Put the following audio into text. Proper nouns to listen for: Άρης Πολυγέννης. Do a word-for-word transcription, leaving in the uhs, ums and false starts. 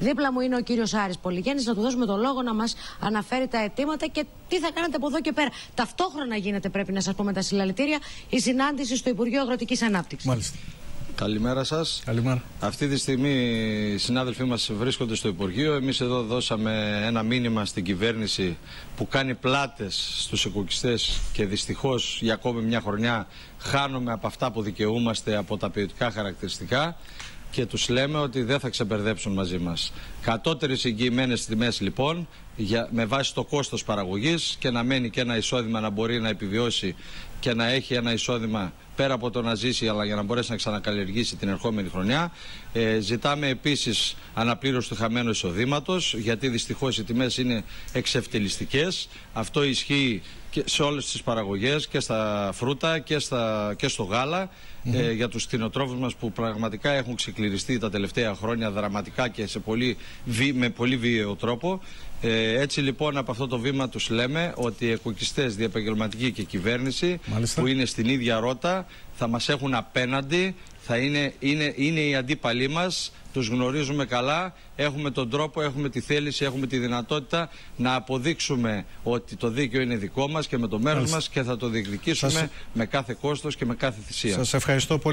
Δίπλα μου είναι ο κύριος Άρης Πολυγέννης. Να του δώσουμε το λόγο να μας αναφέρει τα αιτήματα και τι θα κάνετε από εδώ και πέρα. Ταυτόχρονα γίνεται, πρέπει να σας πούμε τα συλλαλητήρια, η συνάντηση στο Υπουργείο Αγροτικής Ανάπτυξης. Μάλιστα. Καλημέρα σας. Καλημέρα. Αυτή τη στιγμή οι συνάδελφοί μας βρίσκονται στο Υπουργείο. Εμείς εδώ δώσαμε ένα μήνυμα στην κυβέρνηση που κάνει πλάτες στους οικοκυστές και δυστυχώς για ακόμη μια χρονιά χάνουμε από αυτά που δικαιούμαστε, από τα ποιοτικά χαρακτηριστικά. Και τους λέμε ότι δεν θα ξεπερδέψουν μαζί μας. Κατώτερες εγγυημένες τιμές λοιπόν, για, με βάση το κόστος παραγωγής, και να μένει και ένα εισόδημα να μπορεί να επιβιώσει και να έχει ένα εισόδημα πέρα από το να ζήσει, αλλά για να μπορέσει να ξανακαλλιεργήσει την ερχόμενη χρονιά. Ε, ζητάμε επίσης αναπλήρωση του χαμένου εισοδήματος, γιατί δυστυχώς οι τιμές είναι εξευτελιστικές. Αυτό ισχύει και σε όλες τις παραγωγές, και στα φρούτα και, στα, και στο γάλα, mm-hmm. ε, για τους κτηνοτρόφους μας που πραγματικά έχουν ξεκληριστεί τα τελευταία χρόνια δραματικά και σε πολύ, με πολύ βίαιο τρόπο. Ε, έτσι λοιπόν από αυτό το βήμα τους λέμε ότι οι εκκοκιστές, διεπαγγελματικοί και κυβέρνηση, Μάλιστα. που είναι στην ίδια ρότα, θα μας έχουν απέναντι, θα είναι, είναι, είναι οι αντίπαλοι μας, τους γνωρίζουμε καλά, έχουμε τον τρόπο, έχουμε τη θέληση, έχουμε τη δυνατότητα να αποδείξουμε ότι το δίκαιο είναι δικό μας και με το μέρος Μάλιστα. μας, και θα το διεκδικήσουμε Σας... με κάθε κόστος και με κάθε θυσία. Σας ευχαριστώ πολύ.